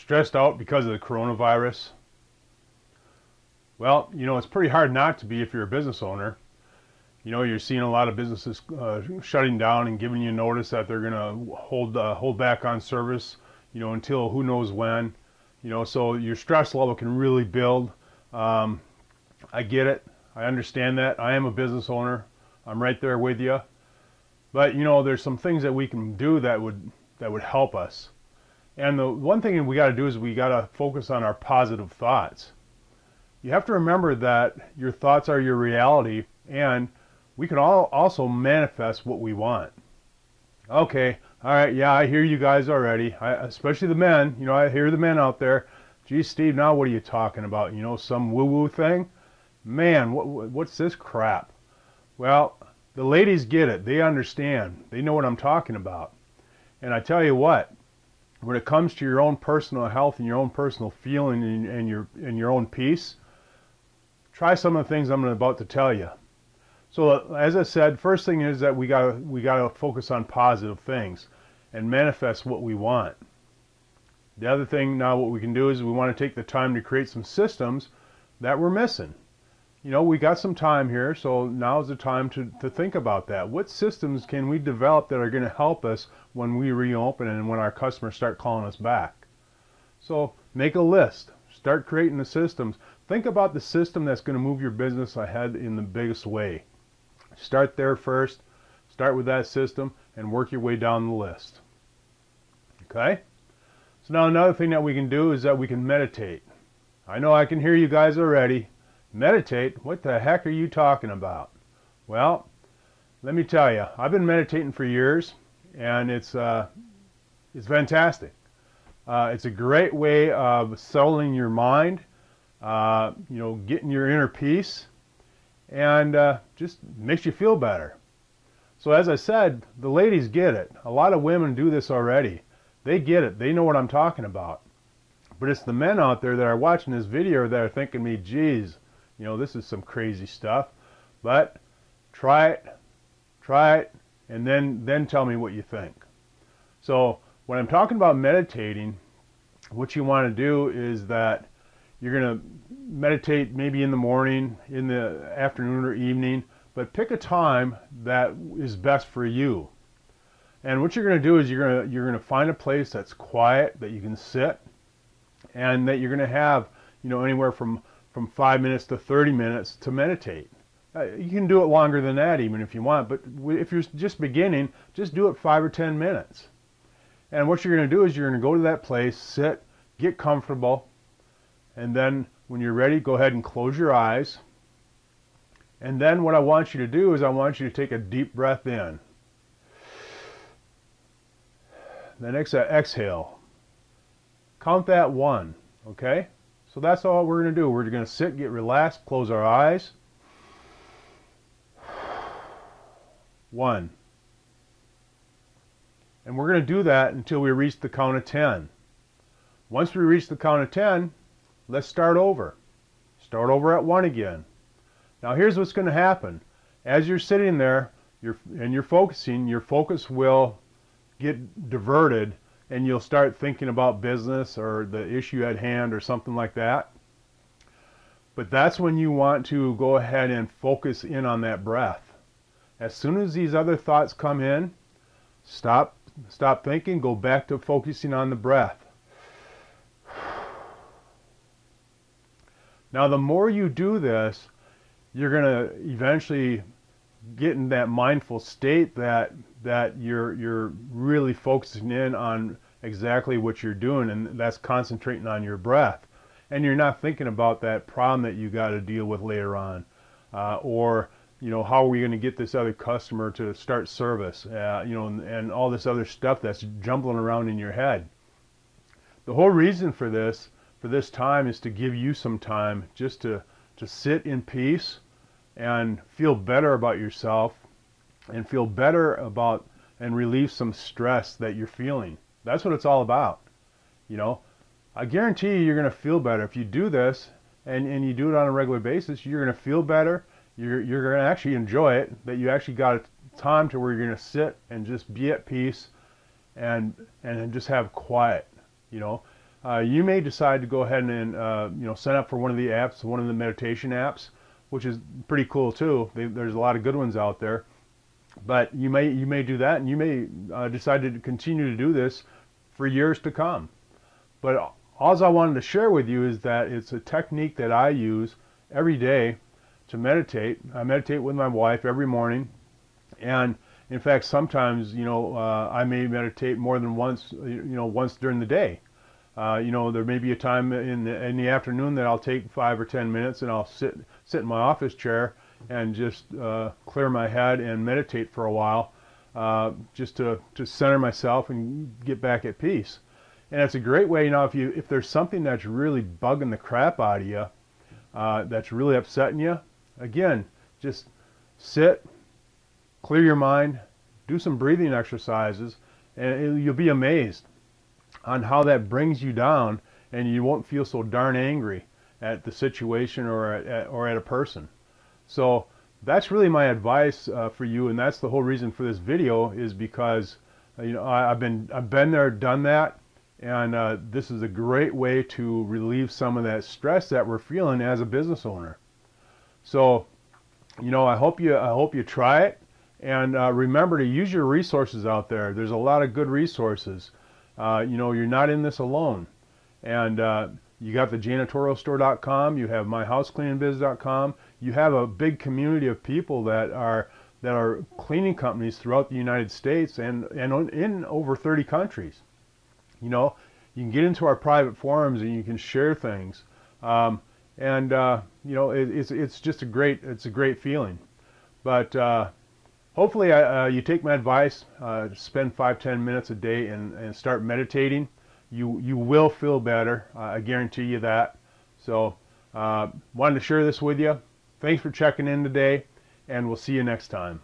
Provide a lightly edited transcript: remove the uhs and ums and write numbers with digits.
Stressed out because of the coronavirus? Well, you know, it's pretty hard not to be if you're a business owner. You know, you're seeing a lot of businesses shutting down and giving you notice that they're going to hold back on service, you know, until who knows when. You know, so your stress level can really build. I get it. I understand that. I am a business owner. I'm right there with you. But, you know, there's some things that we can do that would help us. And the one thing we got to do is we got to focus on our positive thoughts. You have to remember that your thoughts are your reality, and we can all also manifest what we want. Okay, all right, yeah, I hear you guys already, especially the men. You know, I hear the men out there. Gee, Steve, now what are you talking about? You know, some woo-woo thing? Man, what's this crap? Well, the ladies get it. They understand. They know what I'm talking about. And I tell you what, when it comes to your own personal health and your own personal feeling and your own peace, try some of the things I'm about to tell you. So as I said, first thing is that we gotta focus on positive things and manifest what we want. The other thing now what we can do is we want to take the time to create some systems that we're missing. You know, we got some time here, so now's the time to think about that. What systems can we develop that are going to help us when we reopen and when our customers start calling us back? So make a list. Start creating the systems. Think about the system that's going to move your business ahead in the biggest way. Start there first, start with that system, and work your way down the list. Okay? So now another thing that we can do is that we can meditate. I know I can hear you guys already. Meditate? What the heck are you talking about? Well, let me tell you, I've been meditating for years, and it's fantastic. It's a great way of settling your mind, you know, getting your inner peace, and just makes you feel better. So as I said, the ladies get it. A lot of women do this already. They get it. They know what I'm talking about. But it's the men out there that are watching this video that are thinking to me, geez, you know, this is some crazy stuff. But try it, and then tell me what you think. So when I'm talking about meditating, what you want to do is that you're going to meditate maybe in the morning, in the afternoon or evening, but pick a time that is best for you. And what you're going to do is you're going to find a place that's quiet, that you can sit, and that you're going to have, you know, anywhere from 5 minutes to 30 minutes to meditate. You can do it longer than that even if you want, but if you're just beginning, just do it 5 or 10 minutes. And what you're going to do is you're going to go to that place, sit, get comfortable, and then when you're ready, go ahead and close your eyes. And then what I want you to do is I want you to take a deep breath in. Then exhale. Count that one, okay? So that's all we're going to do. We're going to sit, get relaxed, close our eyes. 1. And we're going to do that until we reach the count of 10. Once we reach the count of 10, let's start over. Start over at 1 again. Now here's what's going to happen. As you're sitting there and you're focusing, your focus will get diverted and you'll start thinking about business or the issue at hand or something like that. But that's when you want to go ahead and focus in on that breath. As soon as these other thoughts come in, stop thinking, go back to focusing on the breath. Now, the more you do this, you're going to eventually get in that mindful state that you're really focusing in on exactly what you're doing, and that's concentrating on your breath. And you're not thinking about that problem that you got to deal with later on, or, you know, how are we going to get this other customer to start service, you know, and all this other stuff that's jumbling around in your head. The whole reason for this time is to give you some time just to sit in peace and feel better about yourself and feel better about and relieve some stress that you're feeling. That's what it's all about. You know, I guarantee you, you're going to feel better if you do this and you do it on a regular basis. You're going to feel better. You're going to actually enjoy it, that you actually got a time to where you're going to sit and just be at peace and just have quiet, you know. You may decide to go ahead and sign up for one of the apps, one of the meditation apps, which is pretty cool too. There's a lot of good ones out there, but you may do that, and you may decide to continue to do this for years to come. But all I wanted to share with you is that it's a technique that I use every day to meditate. I meditate with my wife every morning, and in fact, sometimes I may meditate more than once. Once during the day. There may be a time in the afternoon that I'll take 5 or 10 minutes and I'll sit in my office chair and just clear my head and meditate for a while, just to center myself and get back at peace. And it's a great way, if there's something that's really bugging the crap out of you, that's really upsetting you, again, just sit, clear your mind, do some breathing exercises, and you'll be amazed on how that brings you down, and you won't feel so darn angry at the situation or at a person. So that's really my advice for you, and that's the whole reason for this video, is because I've been there, done that, and this is a great way to relieve some of that stress that we're feeling as a business owner. So I hope you try it, and remember to use your resources out there. There's a lot of good resources. You're not in this alone, and you got the janitorialstore.com, you have MyHouseCleaningBiz.com, you have a big community of people that are cleaning companies throughout the United States and in over 30 countries. You can get into our private forums and you can share things, it's just a great feeling. But hopefully you take my advice, spend 5-10 minutes a day and start meditating. You will feel better, I guarantee you that. So wanted to share this with you. Thanks for checking in today, and we'll see you next time.